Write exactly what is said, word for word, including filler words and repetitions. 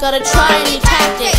Gotta try a new tactic.